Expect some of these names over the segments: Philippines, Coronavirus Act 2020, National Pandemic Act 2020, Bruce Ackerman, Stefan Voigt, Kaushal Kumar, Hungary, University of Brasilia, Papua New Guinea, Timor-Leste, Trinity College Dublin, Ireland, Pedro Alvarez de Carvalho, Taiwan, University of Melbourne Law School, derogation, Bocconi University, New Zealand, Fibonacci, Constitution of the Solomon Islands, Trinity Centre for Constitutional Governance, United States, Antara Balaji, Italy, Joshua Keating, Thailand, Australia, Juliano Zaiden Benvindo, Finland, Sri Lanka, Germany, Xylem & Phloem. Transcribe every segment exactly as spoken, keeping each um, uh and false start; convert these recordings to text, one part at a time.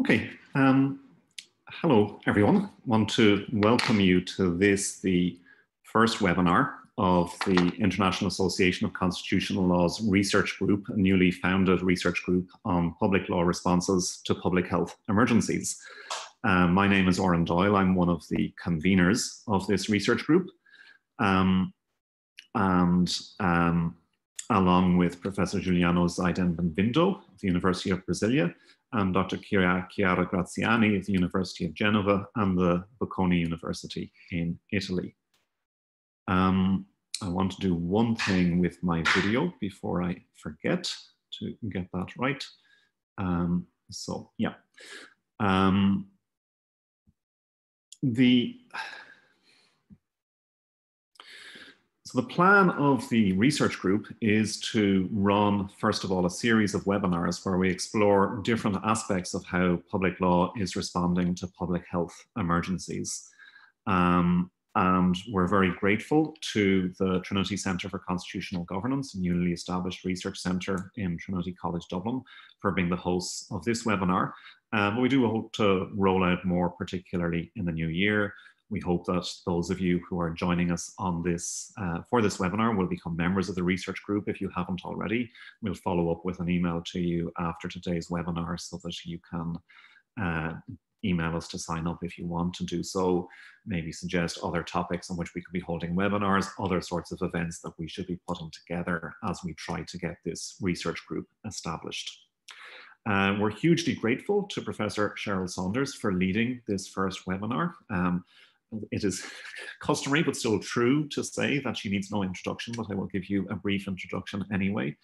Okay, um, hello everyone. I want to welcome you to this, the first webinar of the International Association of Constitutional Law's research group, a newly founded research group on public law responses to public health emergencies. Uh, my name is Oran Doyle. I'm one of the conveners of this research group. Um, and um, along with Professor Juliano Zaiden Benvindo of the University of Brasilia, and Doctor Chiara, Chiara Graziani of the University of Genova and the Bocconi University in Italy. Um, I want to do one thing with my video before I forget to get that right. Um, so, yeah. Um, the, so the plan of the research group is to run, first of all, a series of webinars where we explore different aspects of how public law is responding to public health emergencies. Um, and we're very grateful to the Trinity Centre for Constitutional Governance, a newly established research centre in Trinity College Dublin, for being the hosts of this webinar. Uh, but we do hope to roll out more, particularly in the new year. We hope that those of you who are joining us on this, uh, for this webinar will become members of the research group if you haven't already. We'll follow up with an email to you after today's webinar so that you can uh, email us to sign up if you want to do so, maybe suggest other topics on which we could be holding webinars, other sorts of events that we should be putting together as we try to get this research group established. Uh, we're hugely grateful to Professor Cheryl Saunders for leading this first webinar. Um, it is customary, but still true, to say that she needs no introduction, but I will give you a brief introduction anyway.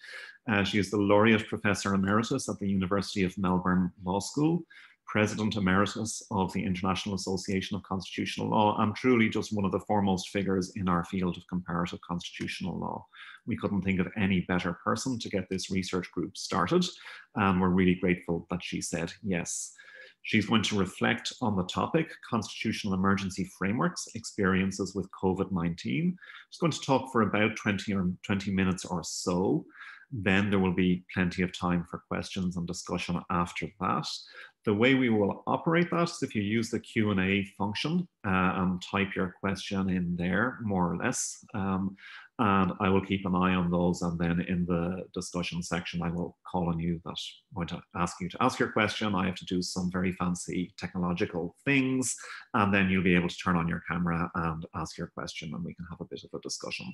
Uh, she is the Laureate Professor Emeritus at the University of Melbourne Law School, President Emeritus of the International Association of Constitutional Law, and truly just one of the foremost figures in our field of comparative constitutional law. We couldn't think of any better person to get this research group started, and we're really grateful that she said yes. She's going to reflect on the topic, constitutional emergency frameworks, experiences with COVID nineteen. She's going to talk for about twenty, or twenty minutes or so. Then there will be plenty of time for questions and discussion after that. The way we will operate that is if you use the Q and A function uh, and type your question in there, more or less. Um, and I will keep an eye on those. And then in the discussion section, I will call on you that I'm going to ask you to ask your question. I have to do some very fancy technological things. And then you'll be able to turn on your camera and ask your question, and we can have a bit of a discussion.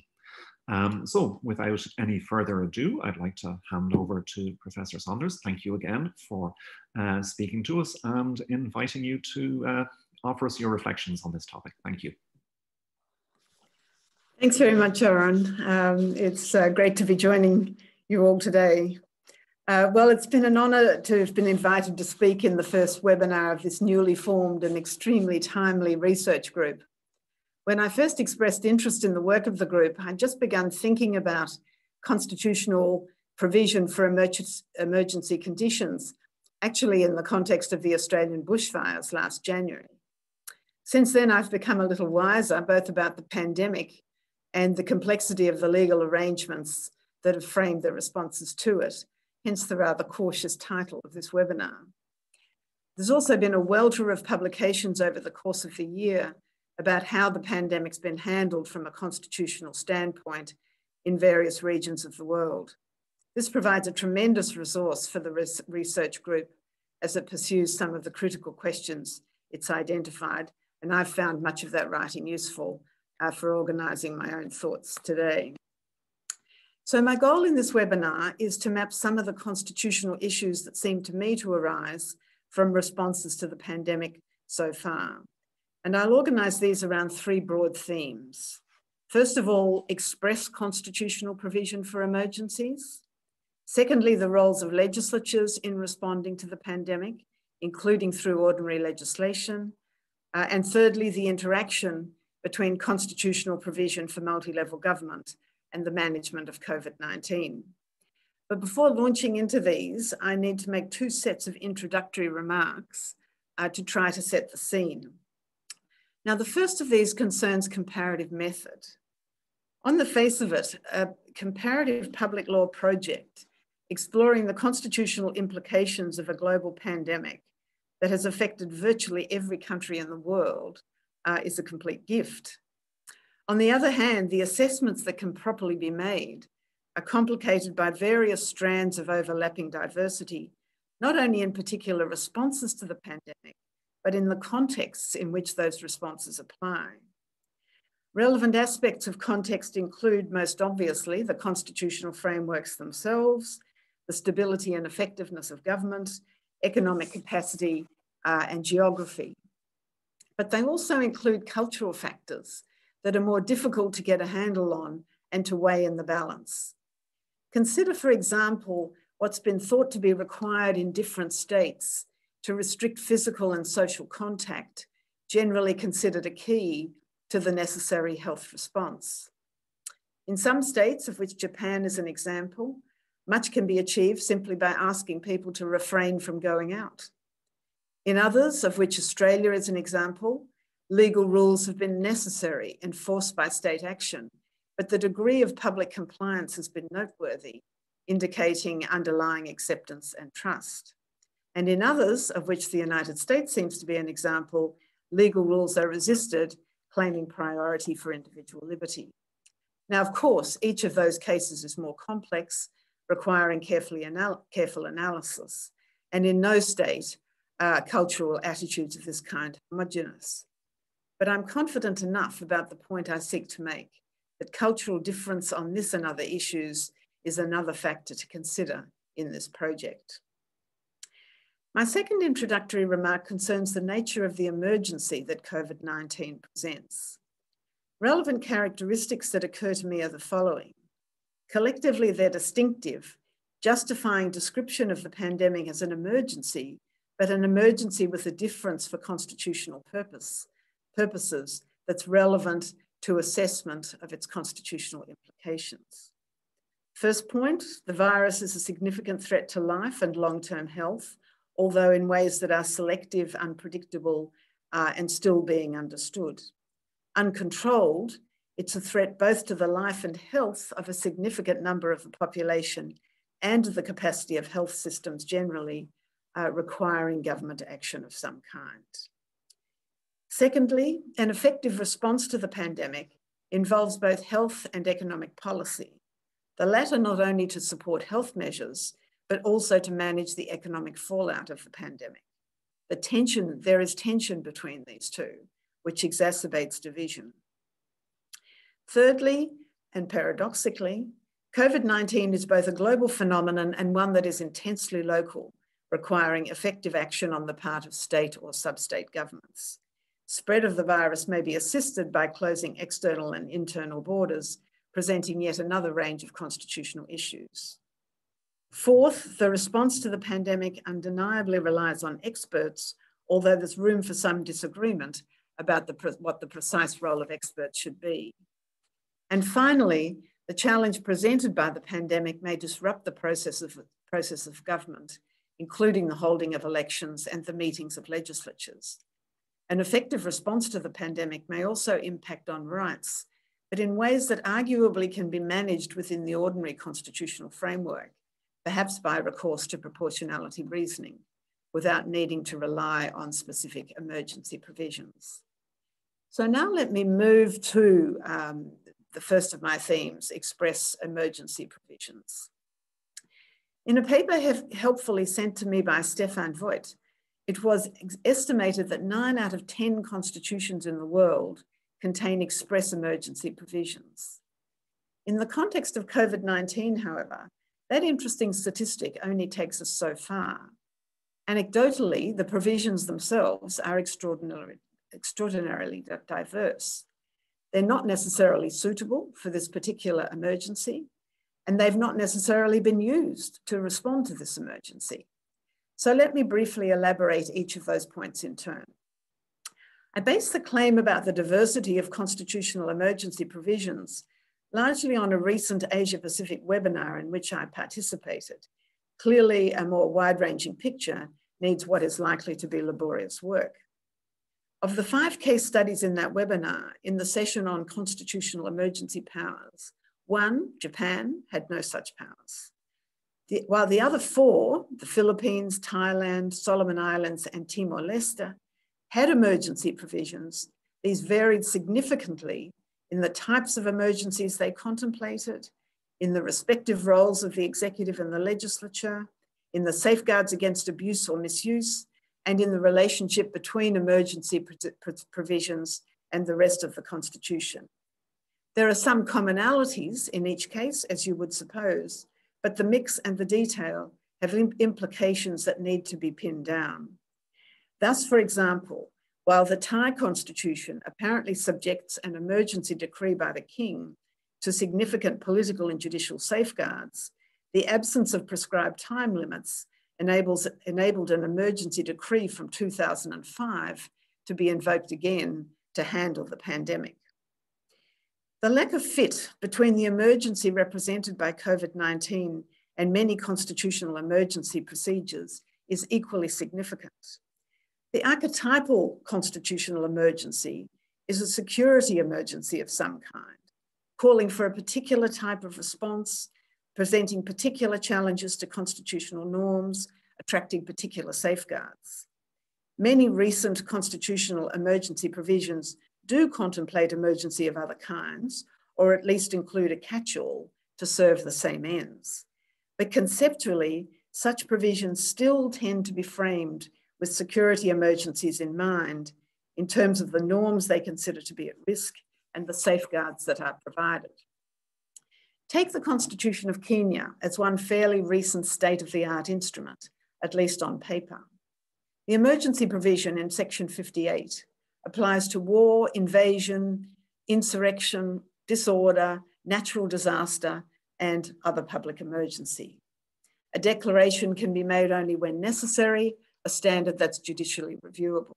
Um, so without any further ado, I'd like to hand over to Professor Saunders. Thank you again for uh, speaking to us and inviting you to uh, offer us your reflections on this topic. Thank you. Thanks very much, Oran. Um, it's uh, great to be joining you all today. Uh, well, it's been an honour to have been invited to speak in the first webinar of this newly formed and extremely timely research group. When I first expressed interest in the work of the group, I'd just begun thinking about constitutional provision for emergency conditions, actually in the context of the Australian bushfires last January. Since then, I've become a little wiser, both about the pandemic and the complexity of the legal arrangements that have framed the responses to it, hence the rather cautious title of this webinar. There's also been a welter of publications over the course of the year about how the pandemic's been handled from a constitutional standpoint in various regions of the world. This provides a tremendous resource for the research group as it pursues some of the critical questions it's identified, and I've found much of that writing useful uh, for organising my own thoughts today. So my goal in this webinar is to map some of the constitutional issues that seem to me to arise from responses to the pandemic so far. And I'll organise these around three broad themes. First of all, express constitutional provision for emergencies. Secondly, the roles of legislatures in responding to the pandemic, including through ordinary legislation. Uh, and thirdly, the interaction between constitutional provision for multi-level government and the management of COVID nineteen. But before launching into these, I need to make two sets of introductory remarks uh, to try to set the scene. Now, the first of these concerns comparative method. On the face of it, a comparative public law project exploring the constitutional implications of a global pandemic that has affected virtually every country in the world uh, is a complete gift. On the other hand, the assessments that can properly be made are complicated by various strands of overlapping diversity, not only in particular responses to the pandemic, but in the contexts in which those responses apply. Relevant aspects of context include, most obviously, the constitutional frameworks themselves, the stability and effectiveness of government, economic capacity, uh, and geography. But they also include cultural factors that are more difficult to get a handle on and to weigh in the balance. Consider, for example, what's been thought to be required in different states to restrict physical and social contact, generally considered a key to the necessary health response. In some states, of which Japan is an example, much can be achieved simply by asking people to refrain from going out. In others, of which Australia is an example, legal rules have been necessary, enforced by state action, but the degree of public compliance has been noteworthy, indicating underlying acceptance and trust. And in others, of which the United States seems to be an example, legal rules are resisted, claiming priority for individual liberty. Now, of course, each of those cases is more complex, requiring carefully anal- careful analysis. And in no state are cultural attitudes of this kind homogeneous. But I'm confident enough about the point I seek to make, that cultural difference on this and other issues is another factor to consider in this project. My second introductory remark concerns the nature of the emergency that COVID nineteen presents. Relevant characteristics that occur to me are the following. Collectively, they're distinctive, justifying description of the pandemic as an emergency, but an emergency with a difference for constitutional purpose, purposes that's relevant to assessment of its constitutional implications. First point, the virus is a significant threat to life and long-term health, although in ways that are selective, unpredictable, uh, and still being understood. Uncontrolled, it's a threat both to the life and health of a significant number of the population and the capacity of health systems generally, uh, requiring government action of some kind. Secondly, an effective response to the pandemic involves both health and economic policy, the latter not only to support health measures, but also to manage the economic fallout of the pandemic. The tension, there is tension between these two, which exacerbates division. Thirdly, and paradoxically, COVID nineteen is both a global phenomenon and one that is intensely local, requiring effective action on the part of state or sub-state governments. Spread of the virus may be assisted by closing external and internal borders, presenting yet another range of constitutional issues. Fourth, the response to the pandemic undeniably relies on experts, although there's room for some disagreement about the, what the precise role of experts should be. And finally, the challenge presented by the pandemic may disrupt the process of, process of government, including the holding of elections and the meetings of legislatures. An effective response to the pandemic may also impact on rights, but in ways that arguably can be managed within the ordinary constitutional framework, perhaps by recourse to proportionality reasoning, without needing to rely on specific emergency provisions. So now let me move to um, the first of my themes, express emergency provisions. In a paper helpfully sent to me by Stefan Voigt, it was estimated that nine out of ten constitutions in the world contain express emergency provisions. In the context of COVID nineteen, however, that interesting statistic only takes us so far. Anecdotally, the provisions themselves are extraordinarily, extraordinarily diverse. They're not necessarily suitable for this particular emergency, and they've not necessarily been used to respond to this emergency. So let me briefly elaborate each of those points in turn. I base the claim about the diversity of constitutional emergency provisions largely on a recent Asia-Pacific webinar in which I participated. Clearly, a more wide-ranging picture needs what is likely to be laborious work. Of the five case studies in that webinar, in the session on constitutional emergency powers, one, Japan, had no such powers. The, while the other four, the Philippines, Thailand, Solomon Islands, and Timor-Leste, had emergency provisions, these varied significantly in the types of emergencies they contemplated, in the respective roles of the executive and the legislature, in the safeguards against abuse or misuse, and in the relationship between emergency provisions and the rest of the Constitution. There are some commonalities in each case, as you would suppose, but the mix and the detail have implications that need to be pinned down. Thus, for example, while the Thai constitution apparently subjects an emergency decree by the king to significant political and judicial safeguards, the absence of prescribed time limits enables, enabled an emergency decree from two thousand five to be invoked again to handle the pandemic. The lack of fit between the emergency represented by COVID nineteen and many constitutional emergency procedures is equally significant. The archetypal constitutional emergency is a security emergency of some kind, calling for a particular type of response, presenting particular challenges to constitutional norms, attracting particular safeguards. Many recent constitutional emergency provisions do contemplate emergency of other kinds, or at least include a catch-all to serve the same ends. But conceptually, such provisions still tend to be framed with security emergencies in mind in terms of the norms they consider to be at risk and the safeguards that are provided. Take the Constitution of Kenya as one fairly recent state-of-the-art instrument, at least on paper. The emergency provision in section fifty-eight applies to war, invasion, insurrection, disorder, natural disaster, and other public emergency. A declaration can be made only when necessary, a standard that's judicially reviewable.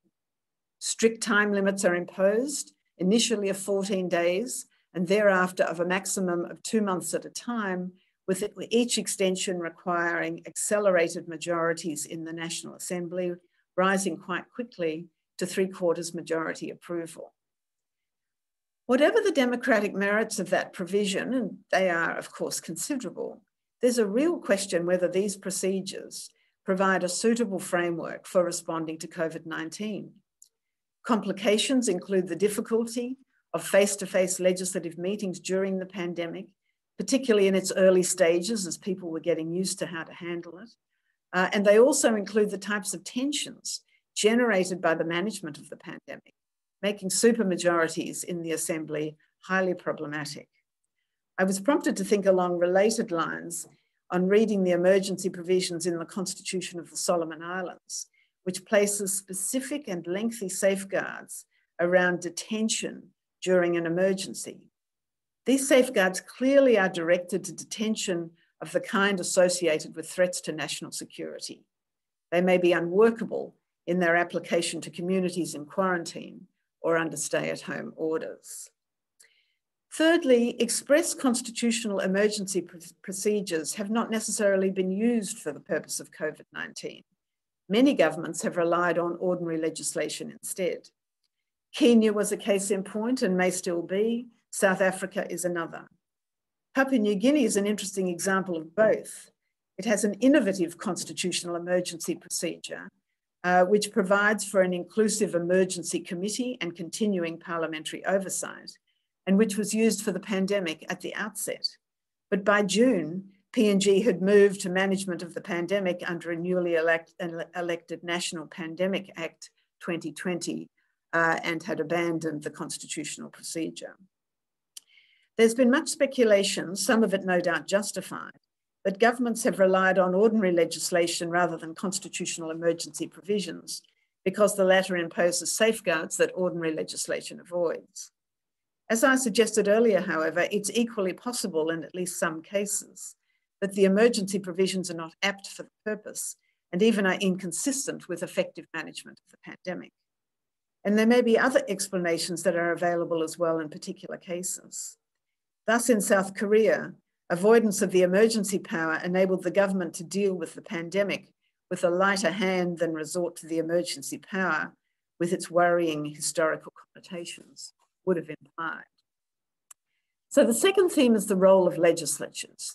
Strict time limits are imposed, initially of fourteen days, and thereafter of a maximum of two months at a time, with each extension requiring accelerated majorities in the National Assembly, rising quite quickly to three quarters majority approval. Whatever the democratic merits of that provision, and they are of course considerable, there's a real question whether these procedures provide a suitable framework for responding to COVID nineteen. Complications include the difficulty of face-to-face legislative meetings during the pandemic, particularly in its early stages as people were getting used to how to handle it. Uh, and they also include the types of tensions generated by the management of the pandemic, making supermajorities in the Assembly highly problematic. I was prompted to think along related lines on reading the emergency provisions in the Constitution of the Solomon Islands, which places specific and lengthy safeguards around detention during an emergency. These safeguards clearly are directed to detention of the kind associated with threats to national security. They may be unworkable in their application to communities in quarantine or under stay-at-home orders. Thirdly, express constitutional emergency pr- procedures have not necessarily been used for the purpose of COVID nineteen. Many governments have relied on ordinary legislation instead. Kenya was a case in point and may still be. South Africa is another. Papua New Guinea is an interesting example of both. It has an innovative constitutional emergency procedure Uh, which provides for an inclusive emergency committee and continuing parliamentary oversight, and which was used for the pandemic at the outset. But by June, P N G had moved to management of the pandemic under a newly elect, elected National Pandemic Act twenty twenty uh, and had abandoned the constitutional procedure. There's been much speculation, some of it no doubt justified, that governments have relied on ordinary legislation rather than constitutional emergency provisions because the latter imposes safeguards that ordinary legislation avoids. As I suggested earlier, however, it's equally possible in at least some cases that the emergency provisions are not apt for the purpose and even are inconsistent with effective management of the pandemic. And there may be other explanations that are available as well in particular cases. Thus, in South Korea, avoidance of the emergency power enabled the government to deal with the pandemic with a lighter hand than resort to the emergency power with its worrying historical connotations would have implied. So the second theme is the role of legislatures.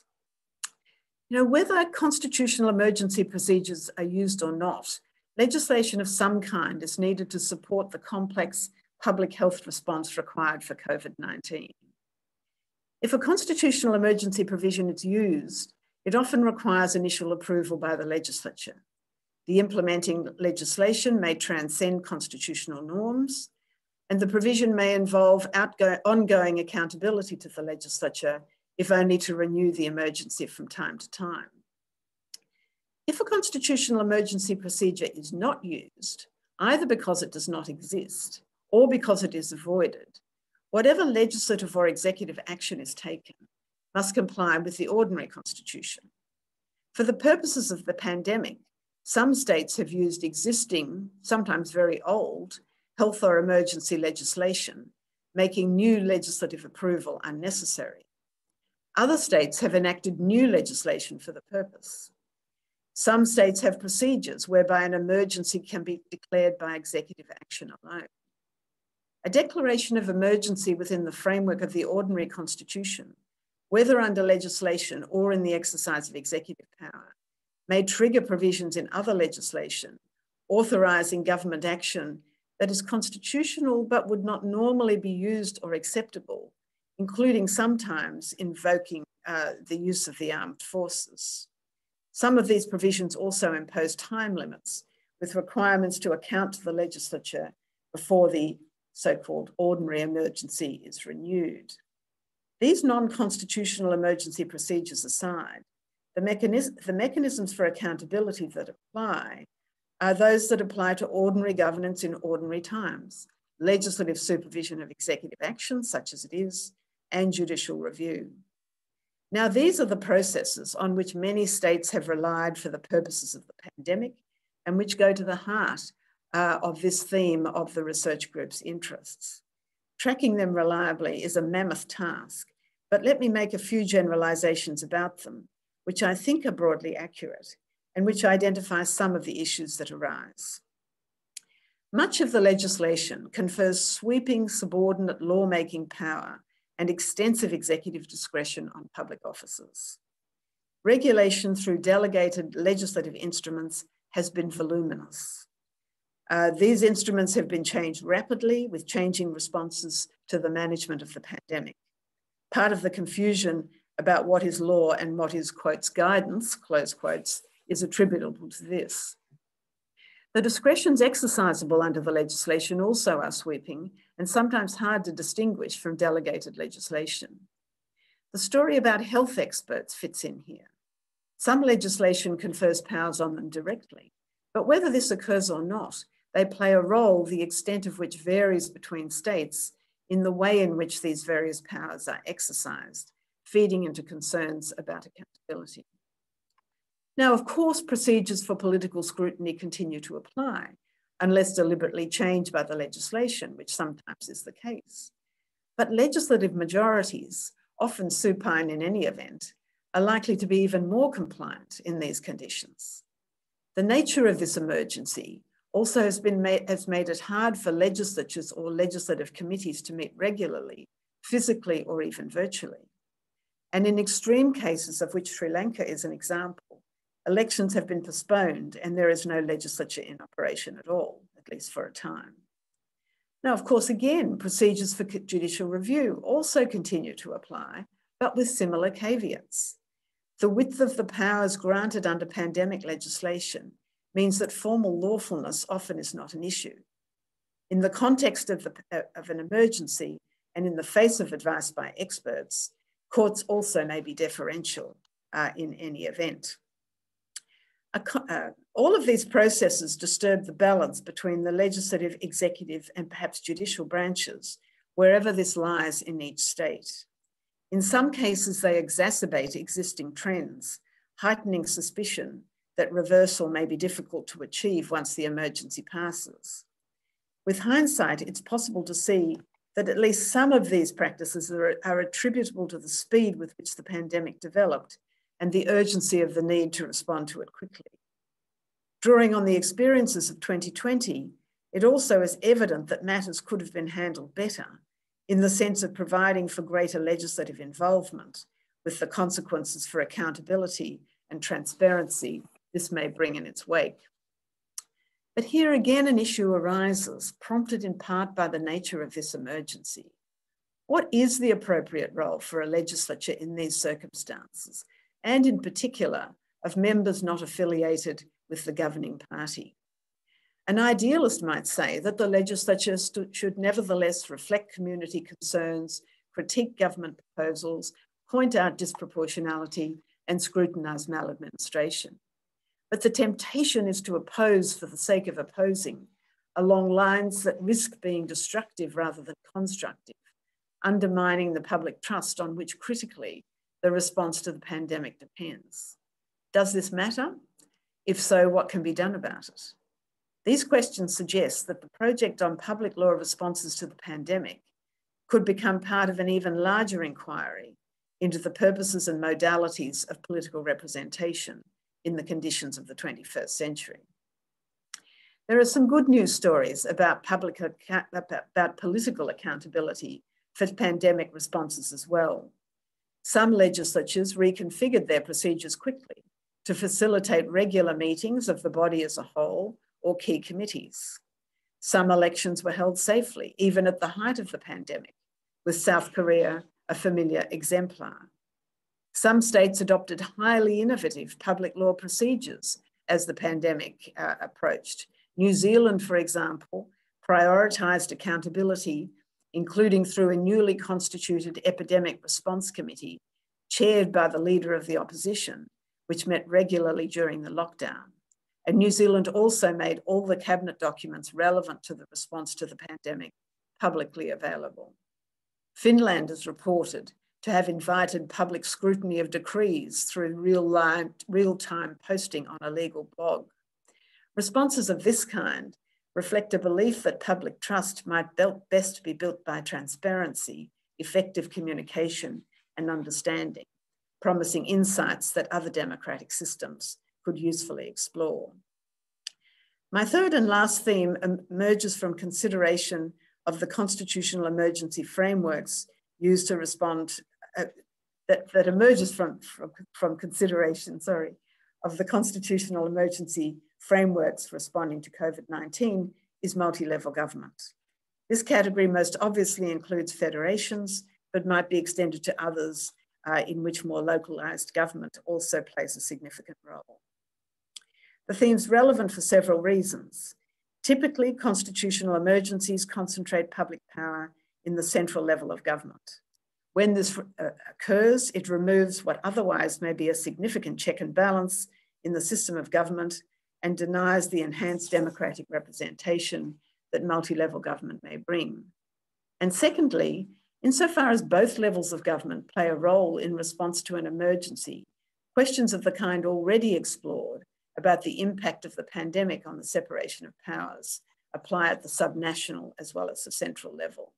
You know, whether constitutional emergency procedures are used or not, legislation of some kind is needed to support the complex public health response required for COVID nineteen. If a constitutional emergency provision is used, it often requires initial approval by the legislature. The implementing legislation may transcend constitutional norms, and the provision may involve ongoing accountability to the legislature, if only to renew the emergency from time to time. If a constitutional emergency procedure is not used, either because it does not exist or because it is avoided, whatever legislative or executive action is taken must comply with the ordinary constitution. For the purposes of the pandemic, some states have used existing, sometimes very old, health or emergency legislation, making new legislative approval unnecessary. Other states have enacted new legislation for the purpose. Some states have procedures whereby an emergency can be declared by executive action alone. A declaration of emergency within the framework of the ordinary constitution, whether under legislation or in the exercise of executive power, may trigger provisions in other legislation, authorising government action that is constitutional but would not normally be used or acceptable, including sometimes invoking uh, the use of the armed forces. Some of these provisions also impose time limits with requirements to account to the legislature before the so-called ordinary emergency is renewed. These non-constitutional emergency procedures aside, the, mechanis- the mechanisms for accountability that apply are those that apply to ordinary governance in ordinary times, legislative supervision of executive action, such as it is, and judicial review. Now, these are the processes on which many states have relied for the purposes of the pandemic and which go to the heart uh, of this theme of the research group's interests. Tracking them reliably is a mammoth task, but let me make a few generalizations about them, which I think are broadly accurate and which identify some of the issues that arise. Much of the legislation confers sweeping subordinate lawmaking power and extensive executive discretion on public officers. Regulation through delegated legislative instruments has been voluminous. Uh, these instruments have been changed rapidly with changing responses to the management of the pandemic. Part of the confusion about what is law and what is, quotes, guidance, close quotes, is attributable to this. The discretions exercisable under the legislation also are sweeping and sometimes hard to distinguish from delegated legislation. The story about health experts fits in here. Some legislation confers powers on them directly, but whether this occurs or not, they play a role, the extent of which varies between states in the way in which these various powers are exercised, feeding into concerns about accountability. Now, of course, procedures for political scrutiny continue to apply, unless deliberately changed by the legislation, which sometimes is the case. But legislative majorities, often supine in any event, are likely to be even more compliant in these conditions. The nature of this emergency also has been made, has made it hard for legislatures or legislative committees to meet regularly, physically or even virtually. And in extreme cases, of which Sri Lanka is an example, elections have been postponed and there is no legislature in operation at all, at least for a time. Now, of course, again, procedures for judicial review also continue to apply, but with similar caveats. The width of the powers granted under pandemic legislation means that formal lawfulness often is not an issue. In the context of, the, of an emergency and in the face of advice by experts, courts also may be deferential uh, in any event. Uh, all of these processes disturb the balance between the legislative, executive, and perhaps judicial branches, wherever this lies in each state. In some cases, they exacerbate existing trends, heightening suspicion that reversal may be difficult to achieve once the emergency passes. With hindsight, it's possible to see that at least some of these practices are, are attributable to the speed with which the pandemic developed and the urgency of the need to respond to it quickly. Drawing on the experiences of twenty twenty, it also is evident that matters could have been handled better in the sense of providing for greater legislative involvement with the consequences for accountability and transparency this may bring in its wake. But here again, an issue arises, prompted in part by the nature of this emergency. What is the appropriate role for a legislature in these circumstances, and in particular, of members not affiliated with the governing party? An idealist might say that the legislature should nevertheless reflect community concerns, critique government proposals, point out disproportionality, and scrutinise maladministration. But the temptation is to oppose for the sake of opposing, along lines that risk being destructive rather than constructive, undermining the public trust on which critically the response to the pandemic depends. Does this matter? If so, what can be done about it? These questions suggest that the project on public law responses to the pandemic could become part of an even larger inquiry into the purposes and modalities of political representation in the conditions of the twenty-first century. There are some good news stories about, public, about political accountability for pandemic responses as well. Some legislatures reconfigured their procedures quickly to facilitate regular meetings of the body as a whole or key committees. Some elections were held safely, even at the height of the pandemic, with South Korea a familiar exemplar. Some states adopted highly innovative public law procedures as the pandemic uh, approached. New Zealand, for example, prioritised accountability, including through a newly constituted epidemic response committee chaired by the leader of the opposition, which met regularly during the lockdown. And New Zealand also made all the cabinet documents relevant to the response to the pandemic publicly available. Finland is reported to have invited public scrutiny of decrees through real-time posting on a legal blog. Responses of this kind reflect a belief that public trust might best be built by transparency, effective communication, and understanding, promising insights that other democratic systems could usefully explore. My third and last theme emerges from consideration of the constitutional emergency frameworks used to respond, uh, that, that emerges from, from, from consideration, sorry, of the constitutional emergency frameworks responding to COVID nineteen is multi-level government. This category most obviously includes federations, but might be extended to others uh, in which more localised government also plays a significant role. The theme's relevant for several reasons. Typically, constitutional emergencies concentrate public power in the central level of government. When this uh, occurs, it removes what otherwise may be a significant check and balance in the system of government and denies the enhanced democratic representation that multi-level government may bring. And secondly, insofar as both levels of government play a role in response to an emergency, questions of the kind already explored about the impact of the pandemic on the separation of powers apply at the subnational as well as the central level.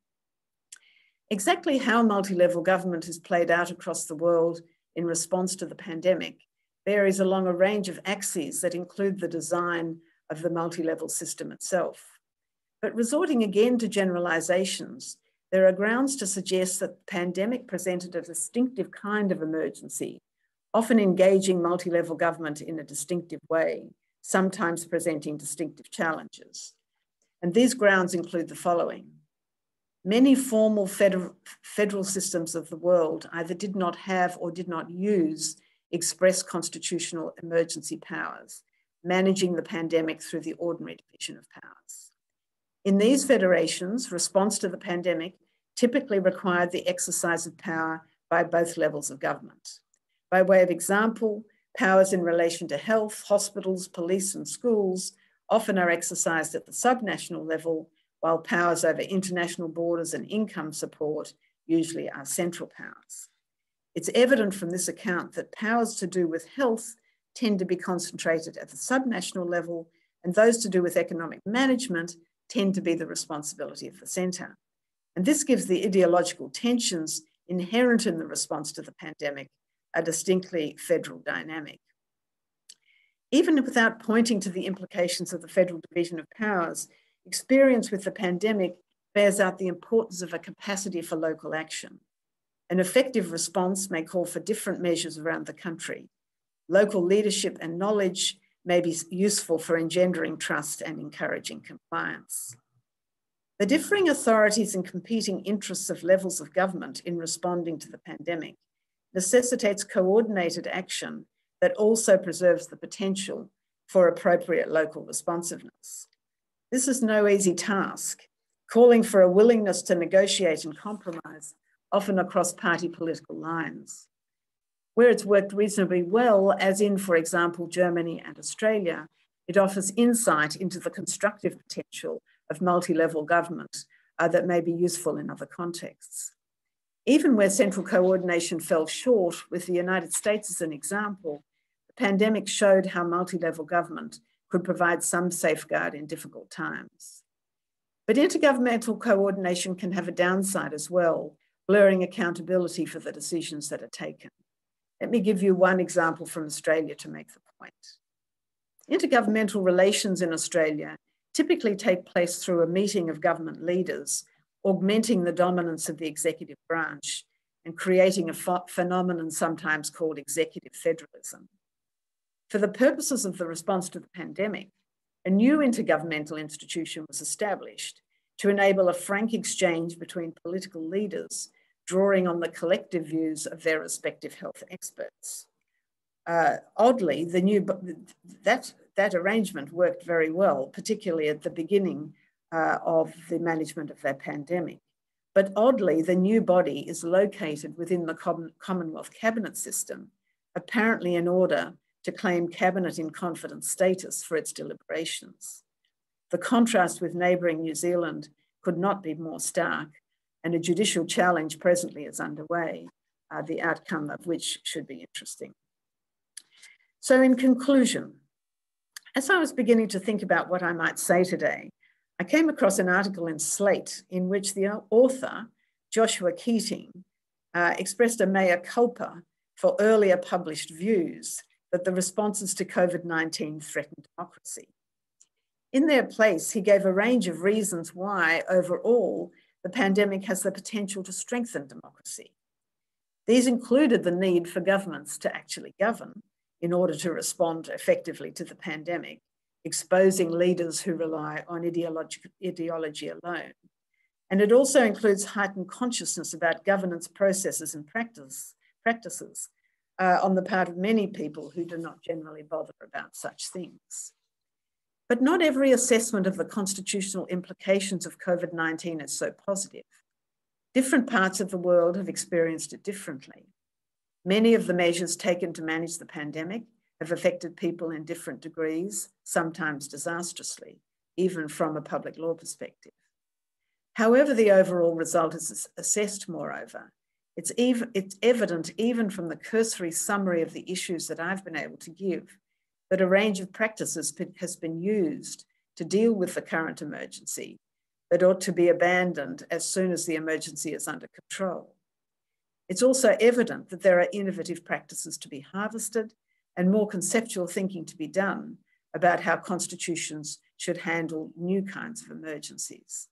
Exactly how multi-level government is played out across the world in response to the pandemic varies along a range of axes that include the design of the multi-level system itself. But resorting again to generalizations, there are grounds to suggest that the pandemic presented a distinctive kind of emergency, often engaging multi-level government in a distinctive way, sometimes presenting distinctive challenges. And these grounds include the following. Many formal federal, federal systems of the world either did not have or did not use express constitutional emergency powers, managing the pandemic through the ordinary division of powers. In these federations, response to the pandemic typically required the exercise of power by both levels of government. By way of example, powers in relation to health, hospitals, police, and schools often are exercised at the subnational level, while powers over international borders and income support usually are central powers. It's evident from this account that powers to do with health tend to be concentrated at the subnational level, and those to do with economic management tend to be the responsibility of the centre. And this gives the ideological tensions inherent in the response to the pandemic a distinctly federal dynamic. Even without pointing to the implications of the federal division of powers, experience with the pandemic bears out the importance of a capacity for local action. An effective response may call for different measures around the country, Local leadership and knowledge may be useful for engendering trust and encouraging compliance. The differing authorities and competing interests of levels of government in responding to the pandemic necessitates coordinated action that also preserves the potential for appropriate local responsiveness. This is no easy task, calling for a willingness to negotiate and compromise, often across party political lines. Where it's worked reasonably well, as in, for example, Germany and Australia, it offers insight into the constructive potential of multi-level government uh, that may be useful in other contexts. Even where central coordination fell short, with the United States as an example, the pandemic showed how multi-level government could provide some safeguard in difficult times. But intergovernmental coordination can have a downside as well, blurring accountability for the decisions that are taken. Let me give you one example from Australia to make the point. Intergovernmental relations in Australia typically take place through a meeting of government leaders, augmenting the dominance of the executive branch and creating a ph- phenomenon sometimes called executive federalism. For the purposes of the response to the pandemic, a new intergovernmental institution was established to enable a frank exchange between political leaders, drawing on the collective views of their respective health experts. Uh, oddly, the new, that, that arrangement worked very well, particularly at the beginning uh, of the management of that pandemic. But oddly, the new body is located within the Com- Commonwealth cabinet system, apparently in order to claim cabinet in confidence status for its deliberations. The contrast with neighbouring New Zealand could not be more stark, and a judicial challenge presently is underway, uh, the outcome of which should be interesting. So in conclusion, as I was beginning to think about what I might say today, I came across an article in Slate in which the author, Joshua Keating, uh, expressed a mea culpa for earlier published views that the responses to COVID nineteen threatened democracy. In their place, he gave a range of reasons why, overall, the pandemic has the potential to strengthen democracy. These included the need for governments to actually govern in order to respond effectively to the pandemic, exposing leaders who rely on ideology alone. And it also includes heightened consciousness about governance processes and practice, practices uh, on the part of many people who do not generally bother about such things. But not every assessment of the constitutional implications of COVID nineteen is so positive. Different parts of the world have experienced it differently. Many of the measures taken to manage the pandemic have affected people in different degrees, sometimes disastrously, even from a public law perspective. However, the overall result is assessed, moreover, it's, ev- it's evident even from the cursory summary of the issues that I've been able to give, that a range of practices has been used to deal with the current emergency that ought to be abandoned as soon as the emergency is under control. It's also evident that there are innovative practices to be harvested and more conceptual thinking to be done about how constitutions should handle new kinds of emergencies.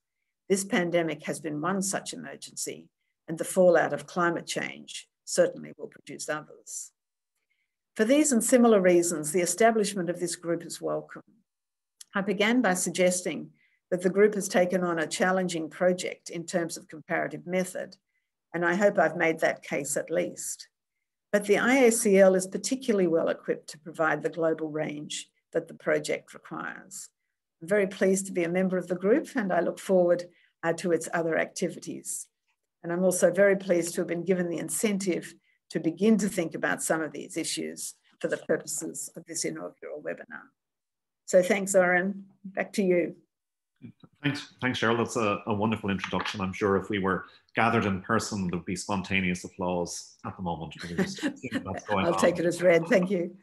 This pandemic has been one such emergency, and the fallout of climate change certainly will produce others. For these and similar reasons, the establishment of this group is welcome. I began by suggesting that the group has taken on a challenging project in terms of comparative method, and I hope I've made that case at least. But the I A C L is particularly well equipped to provide the global range that the project requires. I'm very pleased to be a member of the group, and I look forward uh, to its other activities. And I'm also very pleased to have been given the incentive to begin to think about some of these issues for the purposes of this inaugural webinar. So thanks, Oran. Back to you. Thanks, thanks, Cheryl. That's a, a wonderful introduction. I'm sure if we were gathered in person, there'd be spontaneous applause at the moment. Just, that's going I'll on. Take it as read. Thank you.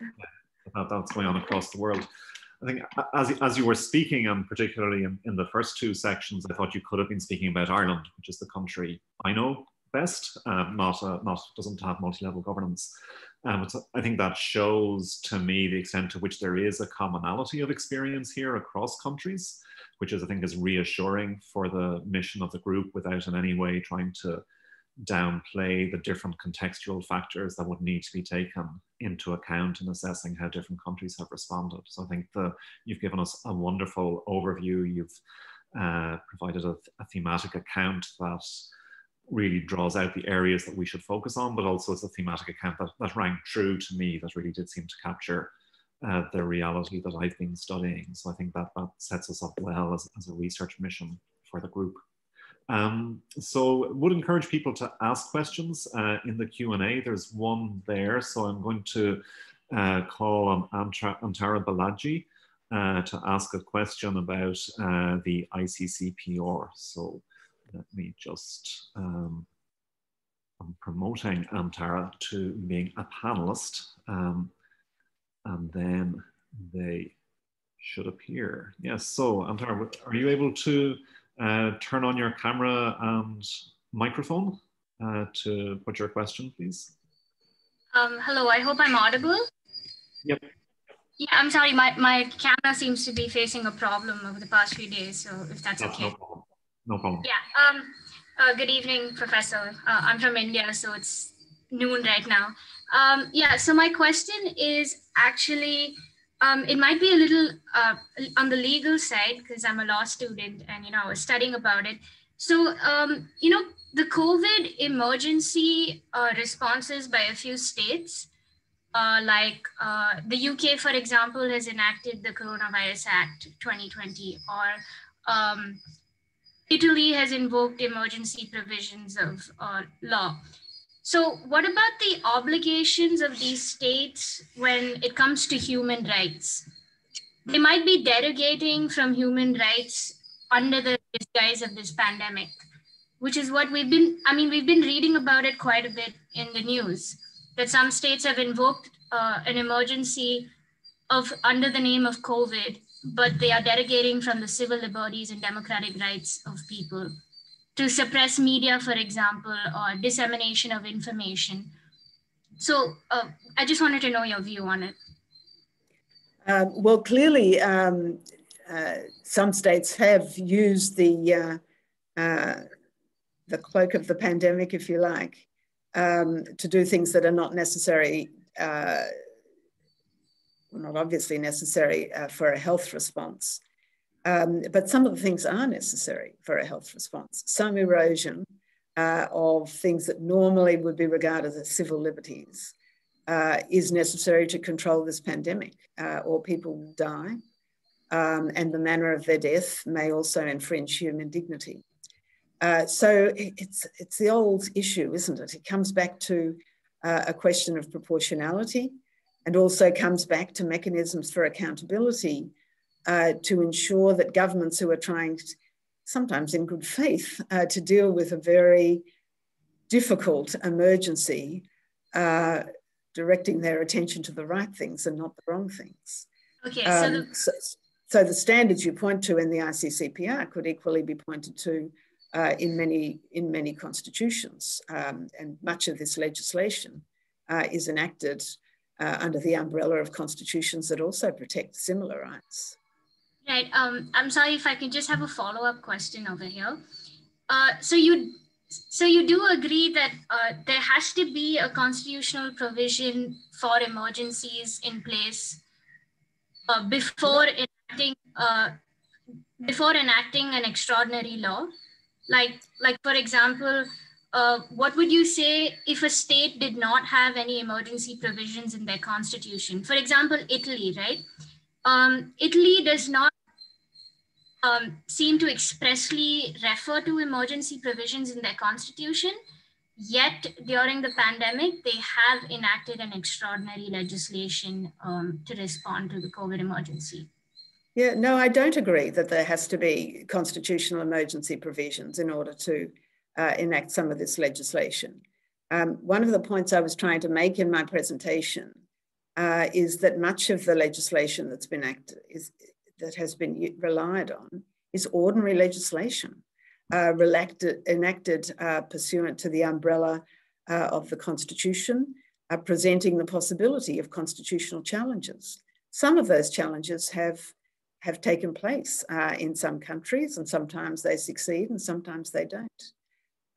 That's going on across the world. I think as, as you were speaking, and particularly in, in the first two sections, I thought you could have been speaking about Ireland, which is the country I know best, um, not, uh, not doesn't have multi-level governance. Um, it's, I think that shows to me the extent to which there is a commonality of experience here across countries, which is I think is reassuring for the mission of the group without in any way trying to downplay the different contextual factors that would need to be taken into account in assessing how different countries have responded. So I think the, you've given us a wonderful overview. You've uh, provided a, a thematic account that really draws out the areas that we should focus on, but also it's a thematic account that, that rang true to me, that really did seem to capture uh, the reality that I've been studying. So I think that, that sets us up well as, as a research mission for the group. Um, so would encourage people to ask questions uh, in the Q and A. There's one there, so I'm going to uh, call on Antara, Antara Balaji uh, to ask a question about uh, the I C C P R. So let me just, um, I'm promoting Antara to being a panelist, um, and then they should appear. Yes, so Antara, are you able to Uh, turn on your camera and microphone uh, to put your question, please. Um, hello, I hope I'm audible. Yep. Yeah, I'm sorry, my, my camera seems to be facing a problem over the past few days, so if that's, that's okay. No problem. No problem. Yeah, um, uh, good evening, Professor. Uh, I'm from India, so it's noon right now. Um, yeah, so my question is actually, Um, it might be a little uh, on the legal side because I'm a law student and, you know, I was studying about it. So, um, you know, the COVID emergency uh, responses by a few states, uh, like uh, the U K, for example, has enacted the Coronavirus Act twenty twenty, or um, Italy has invoked emergency provisions of uh, law. So what about the obligations of these states when it comes to human rights? They might be derogating from human rights under the disguise of this pandemic, which is what we've been, I mean, we've been reading about it quite a bit in the news, that some states have invoked uh, an emergency of under the name of COVID, but they are derogating from the civil liberties and democratic rights of people, to suppress media, for example, or dissemination of information. So uh, I just wanted to know your view on it. Um, well, clearly, um, uh, some states have used the, uh, uh, the cloak of the pandemic, if you like, um, to do things that are not necessary, uh, not obviously necessary uh, for a health response. Um, but some of the things are necessary for a health response. Some erosion uh, of things that normally would be regarded as civil liberties uh, is necessary to control this pandemic, uh, or people will die, um, and the manner of their death may also infringe human dignity. Uh, so it's, it's the old issue, isn't it? It comes back to uh, a question of proportionality, and also comes back to mechanisms for accountability, Uh, to ensure that governments who are trying, to, sometimes in good faith, uh, to deal with a very difficult emergency, uh, directing their attention to the right things and not the wrong things. Okay, so, um, the so, so the standards you point to in the I C C P R could equally be pointed to uh, in many in many constitutions, um, and much of this legislation uh, is enacted uh, under the umbrella of constitutions that also protect similar rights. Right. Um, I'm sorry if I could just have a follow-up question over here. Uh, so you, so you do agree that uh, there has to be a constitutional provision for emergencies in place uh, before enacting uh, before enacting an extraordinary law. Like, like for example, uh, what would you say if a state did not have any emergency provisions in their constitution? For example, Italy, right? Um, Italy does not Um, seem to expressly refer to emergency provisions in their constitution, yet during the pandemic, they have enacted an extraordinary legislation um, to respond to the COVID emergency. Yeah, no, I don't agree that there has to be constitutional emergency provisions in order to uh, enact some of this legislation. Um, one of the points I was trying to make in my presentation uh, is that much of the legislation that's been acted is that has been relied on is ordinary legislation uh, related, enacted uh, pursuant to the umbrella uh, of the Constitution, uh, presenting the possibility of constitutional challenges. Some of those challenges have, have taken place uh, in some countries, and sometimes they succeed and sometimes they don't.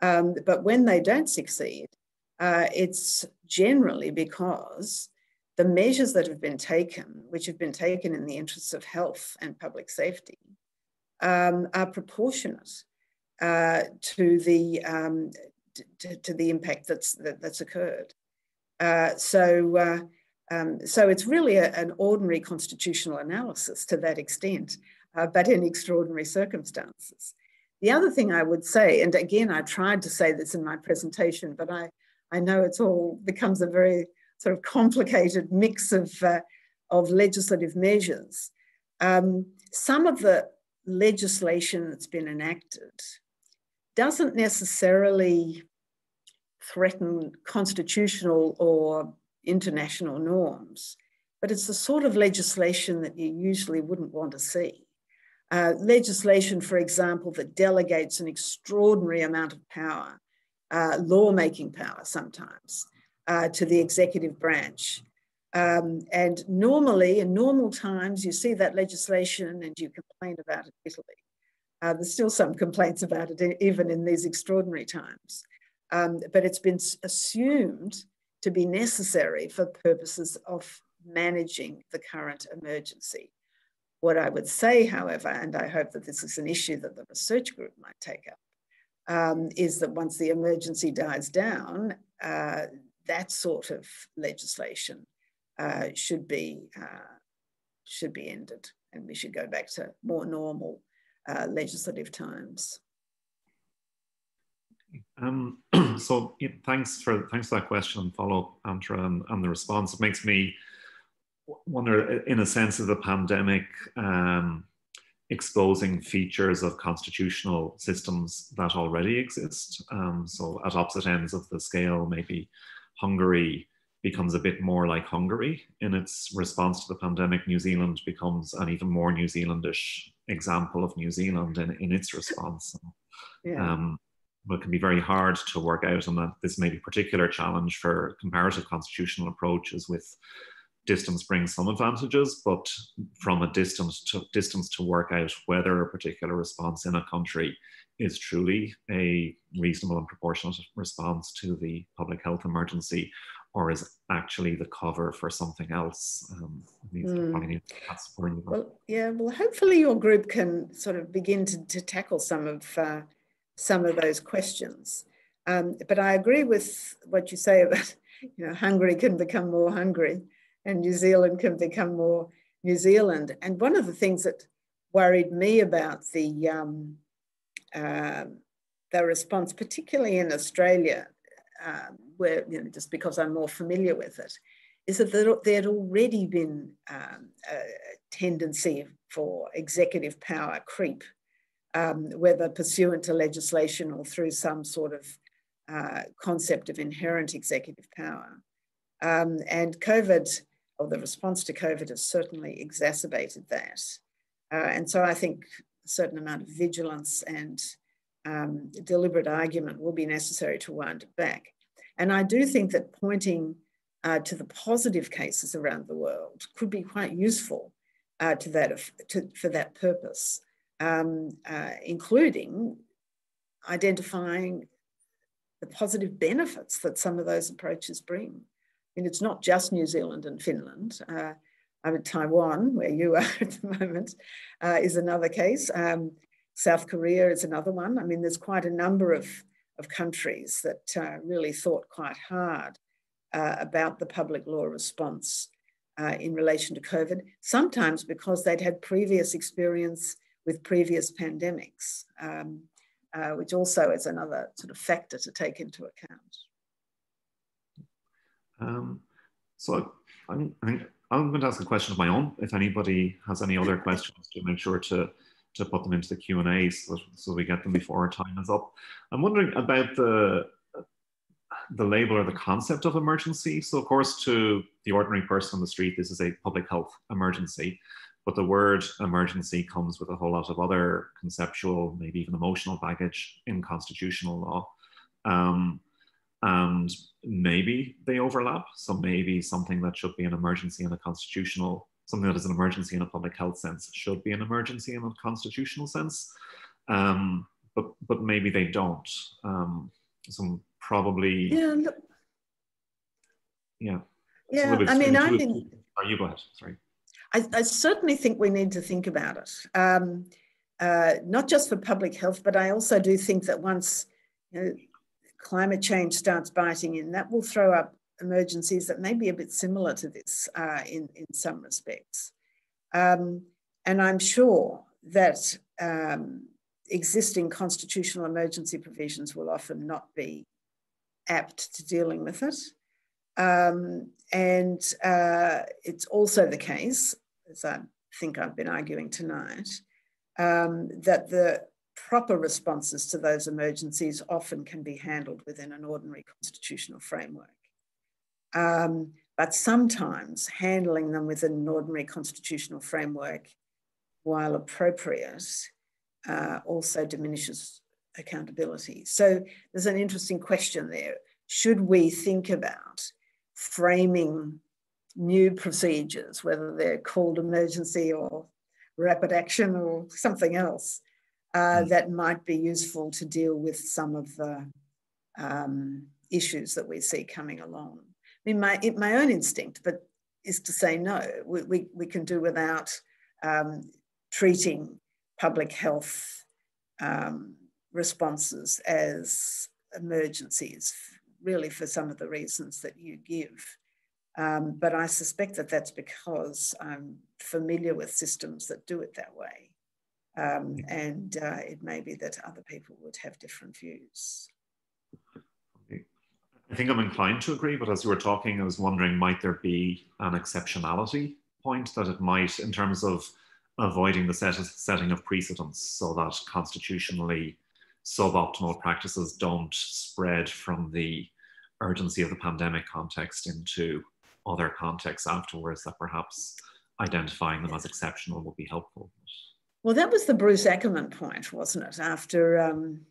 Um, but when they don't succeed, uh, it's generally because the measures that have been taken, which have been taken in the interests of health and public safety, um, are proportionate uh, to the um, to, to the impact that's that, that's occurred. Uh, so uh, um, so it's really a, an ordinary constitutional analysis to that extent, uh, but in extraordinary circumstances. The other thing I would say, and again, I tried to say this in my presentation, but I, I know it's all becomes a very sort of complicated mix of, uh, of legislative measures. Um, some of the legislation that's been enacted doesn't necessarily threaten constitutional or international norms, but it's the sort of legislation that you usually wouldn't want to see. Uh, legislation, for example, that delegates an extraordinary amount of power, uh, lawmaking power sometimes, uh, to the executive branch. Um, and normally, in normal times, you see that legislation and you complain about it bitterly. Uh, there's still some complaints about it, even in these extraordinary times. Um, but it's been assumed to be necessary for purposes of managing the current emergency. What I would say, however, and I hope that this is an issue that the research group might take up, um, is that once the emergency dies down, uh, that sort of legislation uh, should be uh, should be ended, and we should go back to more normal uh, legislative times. Um, so yeah, thanks for thanks for that question and follow up, Antara, and, and the response. It makes me wonder, in a sense, of the pandemic um, exposing features of constitutional systems that already exist. Um, so at opposite ends of the scale, maybe Hungary becomes a bit more like Hungary in its response to the pandemic. New Zealand becomes an even more New Zealandish example of New Zealand in, in its response. Yeah. Um, but it can be very hard to work out, and that this may be a particular challenge for comparative constitutional approaches with distance brings some advantages, but from a distance to distance to work out whether a particular response in a country is truly a reasonable and proportionate response to the public health emergency, or is actually the cover for something else. Um, needs mm. to need to well, yeah, well, hopefully your group can sort of begin to, to tackle some of uh, some of those questions. Um, but I agree with what you say about, you know, Hungary can become more Hungary, and New Zealand can become more New Zealand. And one of the things that worried me about the, um, uh, the response, particularly in Australia, um, where, you know, just because I'm more familiar with it, is that there, there had already been um, a tendency for executive power creep, um, whether pursuant to legislation or through some sort of uh, concept of inherent executive power. Um, and COVID, or the response to COVID, has certainly exacerbated that. Uh, and so I think a certain amount of vigilance and um, deliberate argument will be necessary to wind it back. And I do think that pointing uh, to the positive cases around the world could be quite useful uh, to that, to, for that purpose, um, uh, including identifying the positive benefits that some of those approaches bring. I mean, it's not just New Zealand and Finland. Uh, I mean, Taiwan, where you are at the moment, uh, is another case. Um, South Korea is another one. I mean, there's quite a number of, of countries that uh, really thought quite hard uh, about the public law response uh, in relation to COVID, sometimes because they'd had previous experience with previous pandemics, um, uh, which also is another sort of factor to take into account. Um, so I'm, I'm going to ask a question of my own. If anybody has any other questions, do make sure to, to put them into the Q and A so, so we get them before our time is up. I'm wondering about the, the label or the concept of emergency. So of course, to the ordinary person on the street, this is a public health emergency, but the word emergency comes with a whole lot of other conceptual, maybe even emotional baggage in constitutional law. Um, and maybe they overlap. So maybe something that should be an emergency in a constitutional, something that is an emergency in a public health sense should be an emergency in a constitutional sense. Um, but but maybe they don't. Um, some probably. Yeah. Look, yeah. Yeah. I mean, I think. Are you go ahead? Sorry. I, I certainly think we need to think about it, um, uh, not just for public health, but I also do think that once you know, climate change starts biting in, that will throw up emergencies that may be a bit similar to this uh, in, in some respects. Um, and I'm sure that um, existing constitutional emergency provisions will often not be apt to dealing with it. Um, and uh, it's also the case, as I think I've been arguing tonight, um, that the proper responses to those emergencies often can be handled within an ordinary constitutional framework. Um, but sometimes handling them within an ordinary constitutional framework, while appropriate, uh, also diminishes accountability. So there's an interesting question there. Should we think about framing new procedures, whether they're called emergency or rapid action or something else, uh, that might be useful to deal with some of the um, issues that we see coming along? I mean, my, my own instinct but is to say no, we, we, we can do without um, treating public health um, responses as emergencies, really for some of the reasons that you give. Um, but I suspect that that's because I'm familiar with systems that do it that way. Um, and uh, it may be that other people would have different views. I think I'm inclined to agree, but as you were talking, I was wondering, might there be an exceptionality point that it might, in terms of avoiding the set setting of precedents so that constitutionally suboptimal practices don't spread from the urgency of the pandemic context into other contexts afterwards, that perhaps identifying them as exceptional would be helpful. Well, that was the Bruce Ackerman point, wasn't it? After, um,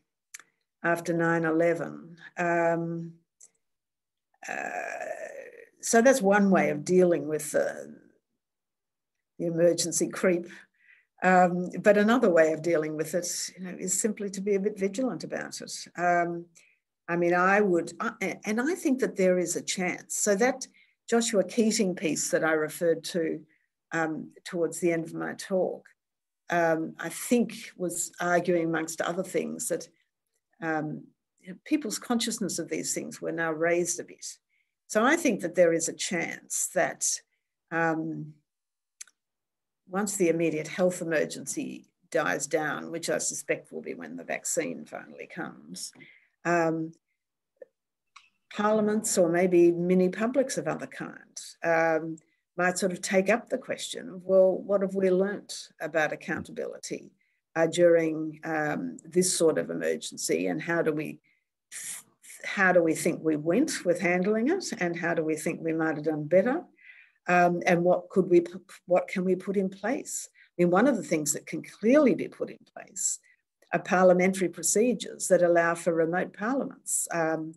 after nine eleven. Um, Uh, so that's one way of dealing with the, the emergency creep. Um, but another way of dealing with it, you know, is simply to be a bit vigilant about it. Um, I mean, I would, I, and I think that there is a chance. So that Joshua Keating piece that I referred to um, towards the end of my talk, um, I think was arguing, amongst other things, that um, people's consciousness of these things were now raised a bit. So I think that there is a chance that um, once the immediate health emergency dies down, which I suspect will be when the vaccine finally comes, um, parliaments or maybe mini publics of other kinds um, might sort of take up the question of, well, what have we learnt about accountability uh, during um, this sort of emergency, and how do we how do we think we went with handling it, and how do we think we might have done better, um, and what could we, what can we put in place? I mean, one of the things that can clearly be put in place are parliamentary procedures that allow for remote parliaments um,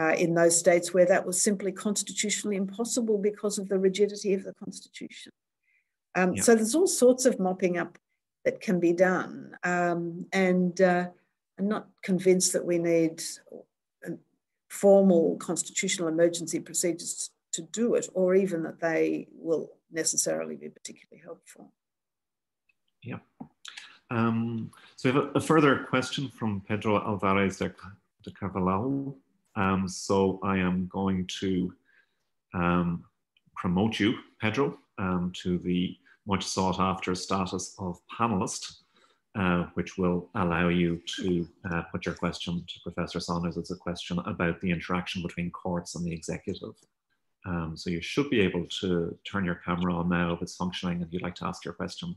uh, in those states where that was simply constitutionally impossible because of the rigidity of the constitution. Um, yeah. So there's all sorts of mopping up that can be done, um, and uh, I'm not convinced that we need formal constitutional emergency procedures to do it, or even that they will necessarily be particularly helpful. Yeah. Um, so we have a, a further question from Pedro Alvarez de, de Carvalho. Um, so I am going to um, promote you, Pedro, um, to the much sought after status of panelist, uh, which will allow you to uh, put your question to Professor Saunders. It's a question about the interaction between courts and the executive. Um, so you should be able to turn your camera on now if it's functioning, if you'd like to ask your question.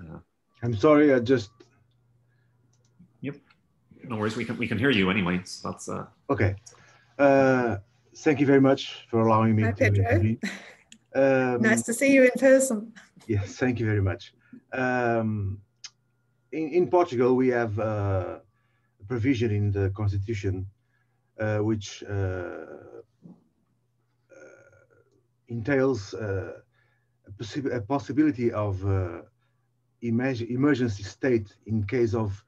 Uh, I'm sorry, I just... Yep, no worries, we can, we can hear you anyway, so that's... Uh... Okay. Uh... Thank you very much for allowing me Hi, to interview. Um, nice to see you in person. Yes, thank you very much. Um, in, in Portugal, we have uh, a provision in the constitution uh, which uh, uh, entails uh, a, possi a possibility of uh, emergency state in case of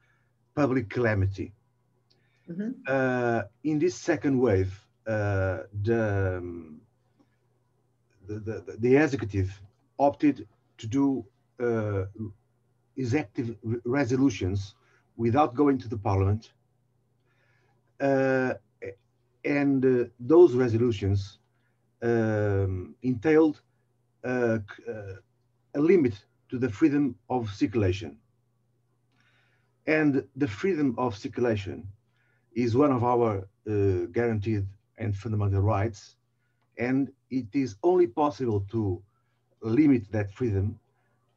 public calamity. Mm-hmm. Uh, in this second wave, uh, the, um, the, the, the executive opted to do uh, executive resolutions without going to the parliament. Uh, and uh, those resolutions um, entailed uh, uh, a limit to the freedom of circulation. And the freedom of circulation is one of our uh, guaranteed and fundamental rights. And it is only possible to limit that freedom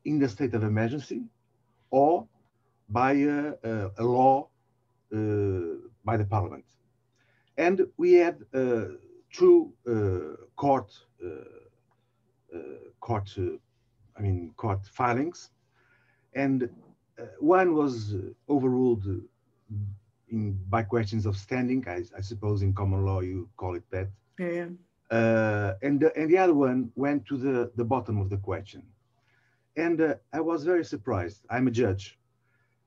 in the state of emergency or by a, a, a law uh, by the parliament. And we had uh, two uh, court, uh, uh, court uh, I mean, court filings. And uh, one was overruled in, by questions of standing. I, I suppose in common law, you call it that. Yeah, yeah. Uh, and, the, and the other one went to the, the bottom of the question. And uh, I was very surprised. I'm a judge.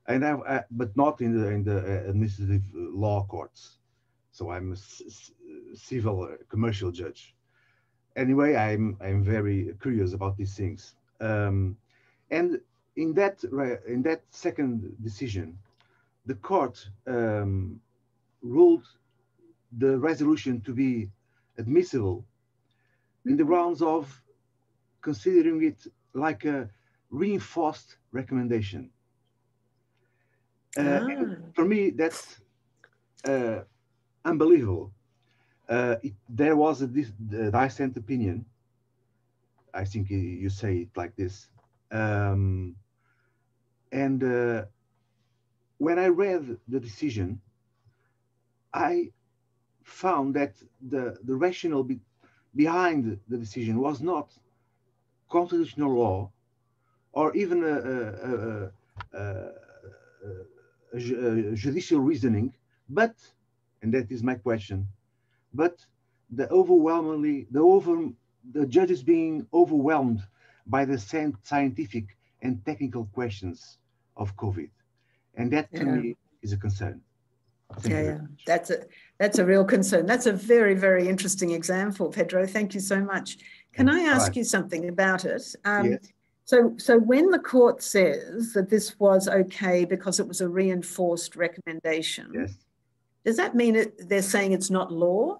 And I've, I, but not in the, in the administrative law courts. So I'm a civil commercial judge. Anyway, I'm, I'm very curious about these things. Um, and in that, in that second decision, the court um, ruled the resolution to be admissible in the grounds of considering it like a reinforced recommendation. Uh, ah. For me, that's uh, unbelievable. Uh, it, there was a dissent opinion. I think you say it like this. Um, and uh, when I read the decision, I found that the, the rationale be, behind the decision was not constitutional law or even a, a, a, a, a Uh, judicial reasoning, but, and that is my question, but the overwhelmingly, the over, the judges being overwhelmed by the same scientific and technical questions of COVID, and that to yeah. me is a concern. Thank yeah, yeah. that's a that's a real concern. That's a very very interesting example, Pedro. Thank you so much. Can I ask right. you something about it? Um, yes. So, so when the court says that this was okay because it was a reinforced recommendation, yes. does that mean it, they're saying it's not law?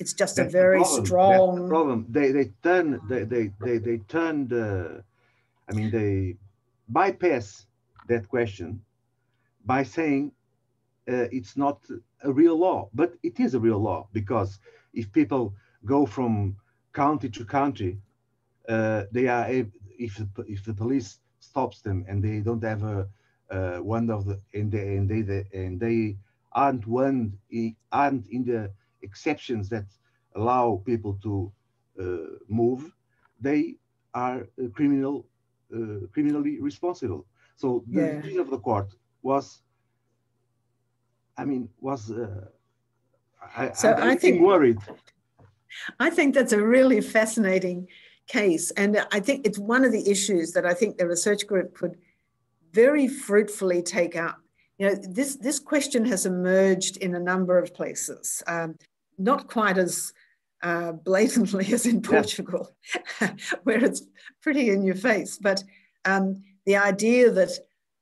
It's just That's a very the strong That's the problem. They they turn they they they, they turn the, I mean they bypass that question by saying uh, it's not a real law, but it is a real law because if people go from county to county, uh, they are able. If the, if the police stops them and they don't have a uh, one of the and they and they, they and they aren't one aren't in the exceptions that allow people to uh, move, they are criminal uh, criminally responsible. So the yeah. decision of the court was, I mean, was uh, I, so I, I think worried. I think that's a really fascinating case. And I think it's one of the issues that I think the research group could very fruitfully take up. You know, this, this question has emerged in a number of places, um, not quite as uh, blatantly as in Portugal, yeah. where it's pretty in your face. But um, the idea that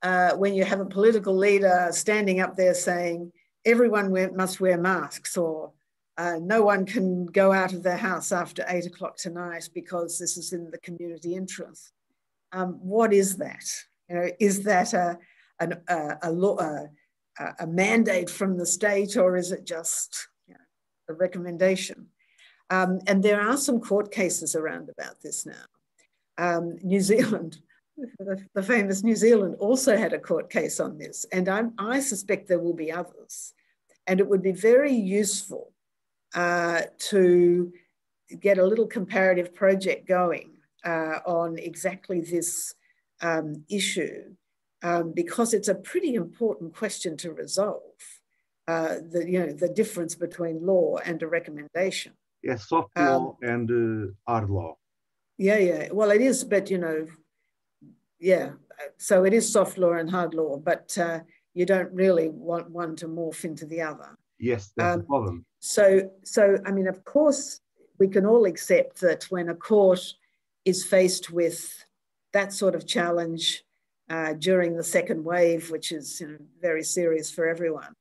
uh, when you have a political leader standing up there saying, everyone wear, must wear masks, or Uh, no one can go out of their house after eight o'clock tonight because this is in the community interest. Um, what is that? You know, is that a an, a, a, law, a a mandate from the state, or is it just you know, a recommendation? Um, and there are some court cases around about this now. Um, New Zealand, the, the famous New Zealand, also had a court case on this, and I, I suspect there will be others. And it would be very useful Uh, to get a little comparative project going uh, on exactly this um, issue, um, because it's a pretty important question to resolve, uh, the, you know, the difference between law and a recommendation. Yes, soft law um, and uh, hard law. Yeah, yeah, well it is, but you know, yeah, so it is soft law and hard law, but uh, you don't really want one to morph into the other. Yes, that's um, the problem. So, so, I mean, of course, we can all accept that when a court is faced with that sort of challenge uh, during the second wave, which is, you know, very serious for everyone,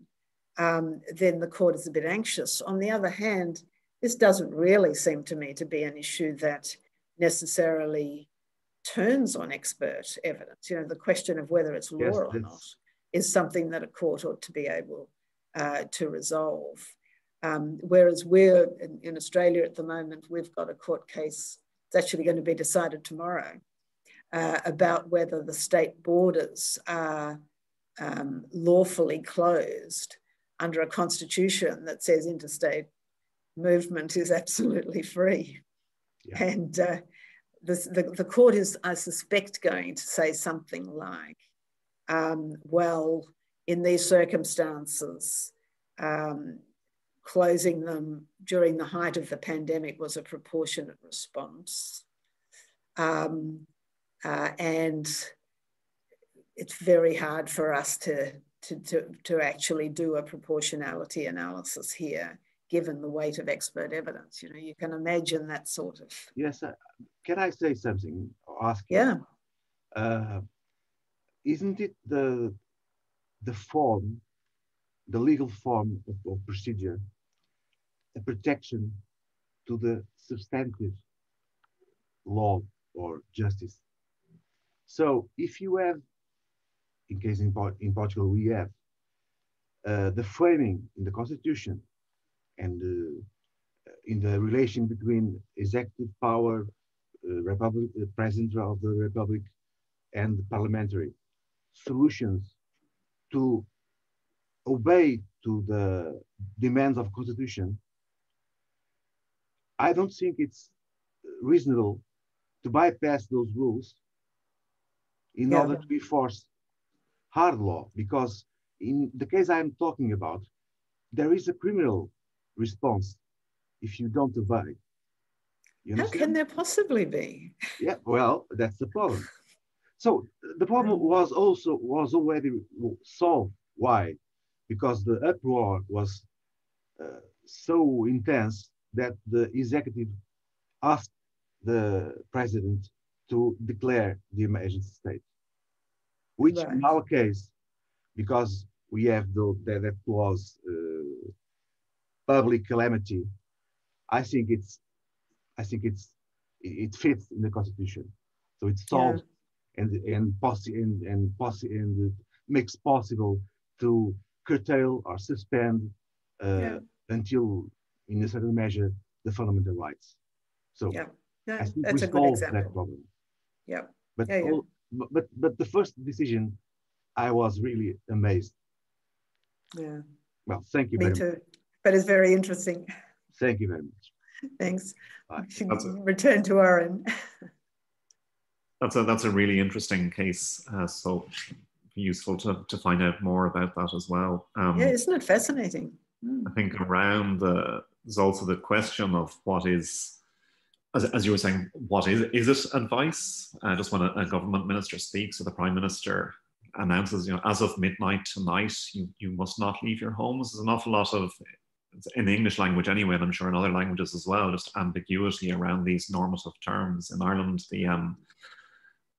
um, then the court is a bit anxious. On the other hand, this doesn't really seem to me to be an issue that necessarily turns on expert evidence. You know, the question of whether it's law yes, or not is something that a court ought to be able uh, to resolve. Um, whereas we're in, in Australia at the moment, we've got a court case that's actually going to be decided tomorrow uh, about whether the state borders are um, lawfully closed under a constitution that says interstate movement is absolutely free. Yeah. And uh, this, the, the court is, I suspect, going to say something like, um, well, in these circumstances, um, closing them during the height of the pandemic was a proportionate response. Um, uh, and it's very hard for us to, to, to, to actually do a proportionality analysis here, given the weight of expert evidence. You know, you can imagine that sort of... Yes, uh, can I say something? Ask you? Yeah. Uh, isn't it the, the form, the legal form of, of procedure, a protection to the substantive law or justice? So if you have, in case in, in Portugal, we have uh, the framing in the constitution and uh, in the relation between executive power, uh, republic, the president of the republic, and the parliamentary, solutions to obey to the demands of constitution, I don't think it's reasonable to bypass those rules in yeah. order to enforce hard law, because in the case I'm talking about, there is a criminal response if you don't obey. You How can there possibly be? Yeah, well, that's the problem. So the problem was also was already solved. Why? Because the uproar was uh, so intense that the executive asked the president to declare the emergency state, which right. in our case, because we have the, the, that clause, uh, public calamity, I think it's, I think it's, it fits in the constitution. So it's solved yeah. and and possi and and, possi and it makes possible to curtail or suspend uh, yeah. until, in a certain measure, the fundamental rights. So yeah. Yeah, I think that's we solved that problem. Yeah. But, yeah, yeah. All, but but the first decision, I was really amazed. Yeah. Well, thank you. Me very too. Much. But it's very interesting. Thank you very much. Thanks. Bye. We should a, return to Oran. That's a that's a really interesting case. Uh, so. Useful to, to find out more about that as well. Um, yeah, isn't it fascinating? Mm. I think around the, there's also the question of what is, as, as you were saying, what is, is it advice? Uh, just when a, a government minister speaks or the prime minister announces, you know, as of midnight tonight, you, you must not leave your homes. There's an awful lot of, in the English language anyway, and I'm sure in other languages as well, just ambiguity around these normative terms. In Ireland, the um,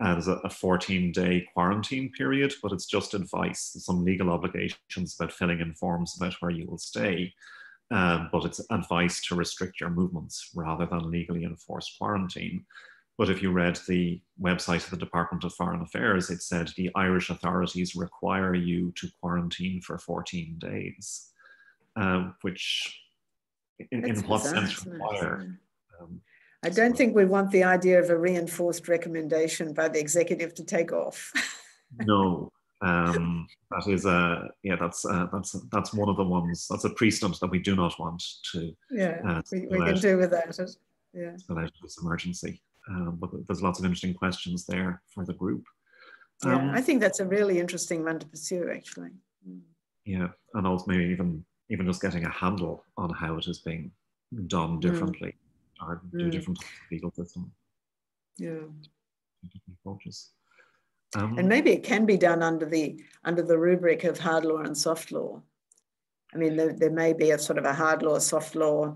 Uh, there's a fourteen day quarantine period, but it's just advice. There's some legal obligations about filling in forms about where you will stay, um, but it's advice to restrict your movements rather than legally enforced quarantine. But if you read the website of the Department of Foreign Affairs, it said the Irish authorities require you to quarantine for fourteen days, uh, which in, in what sense require? Um, I don't think we want the idea of a reinforced recommendation by the executive to take off. No, um, that is a yeah. That's a, that's a, that's one of the ones. That's a precedent that we do not want to. Yeah, uh, we, we can do without it. Yeah, without this emergency. Um, but there's lots of interesting questions there for the group. Um, yeah, I think that's a really interesting one to pursue, actually. Yeah, and also maybe even even just getting a handle on how it is being done differently. Mm. Or do mm. different legal system. Yeah. Different approaches. Um, and maybe it can be done under the under the rubric of hard law and soft law. I mean, there, there may be a sort of a hard law, soft law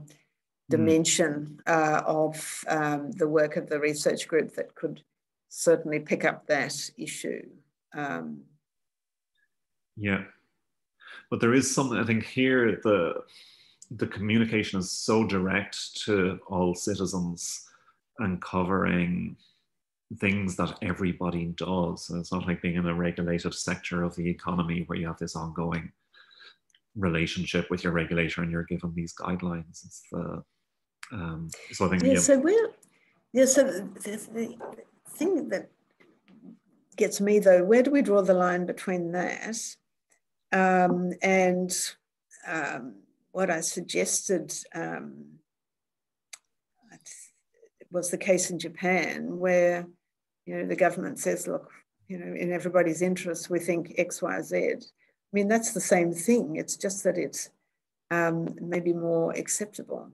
dimension uh, of um, the work of the research group that could certainly pick up that issue. Um, yeah, but there is something, I think here, the, the communication is so direct to all citizens and covering things that everybody does. So it's not like being in a regulated sector of the economy where you have this ongoing relationship with your regulator and you're given these guidelines. It's the, um, so I think, yeah, yeah. So we're, yeah, so the, the thing that gets me though, where do we draw the line between that um, and um, what I suggested um, was the case in Japan, where, you know, the government says, look, you know, in everybody's interest, we think X, Y, Z. I mean, that's the same thing. It's just that it's um, maybe more acceptable.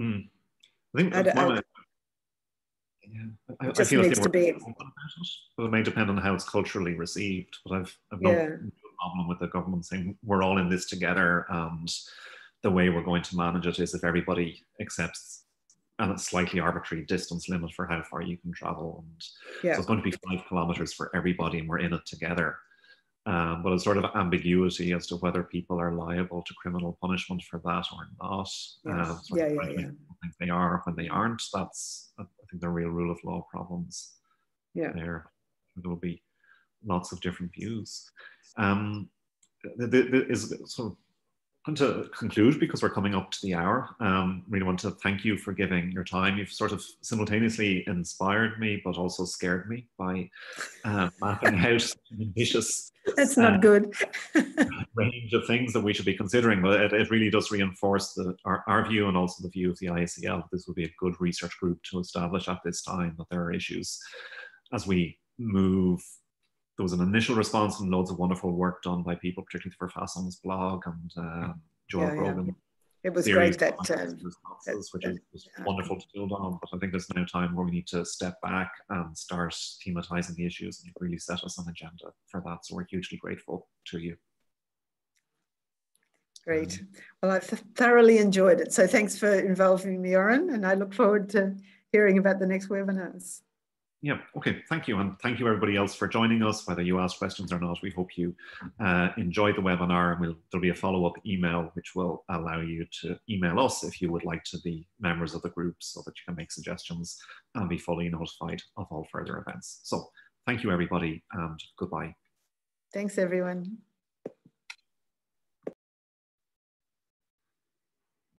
Mm. I think that's I one I, I, yeah. I, it just I feel needs like they were to be. But it may depend on how it's culturally received. But I've, I've no, yeah. no problem with the government saying we're all in this together, and the way we're going to manage it is if everybody accepts a slightly arbitrary distance limit for how far you can travel. And yeah. So it's going to be five kilometers for everybody, and we're in it together. Um, but a sort of ambiguity as to whether people are liable to criminal punishment for that or not. Yes. Um, so yeah, yeah, yeah. Think they are when they aren't. That's, I think, the real rule of law problems. Yeah. There, there will be lots of different views. Um, th th th is sort of I'm going to conclude because we're coming up to the hour. Um, really want to thank you for giving your time. You've sort of simultaneously inspired me, but also scared me by uh, mapping out an ambitious. That's not uh, good. range of things that we should be considering, but it, it really does reinforce the, our, our view and also the view of the I A C L. This would be a good research group to establish at this time, that there are issues as we move. There was an initial response and loads of wonderful work done by people, particularly for Fasson's blog and uh, Joel yeah, Rogan. Yeah. It was great that, um, that which that, is yeah. wonderful to build on. But I think there's now time where we need to step back and start thematizing the issues, and you've really set us an agenda for that. So we're hugely grateful to you. Great. Um, well, I've thoroughly enjoyed it. So thanks for involving me, Oran, and I look forward to hearing about the next webinars. Yeah, okay, thank you. And thank you everybody else for joining us, whether you asked questions or not. We hope you uh, enjoyed the webinar, and we'll, there'll be a follow-up email which will allow you to email us if you would like to be members of the group, so that you can make suggestions and be fully notified of all further events. So thank you everybody, and goodbye. Thanks everyone.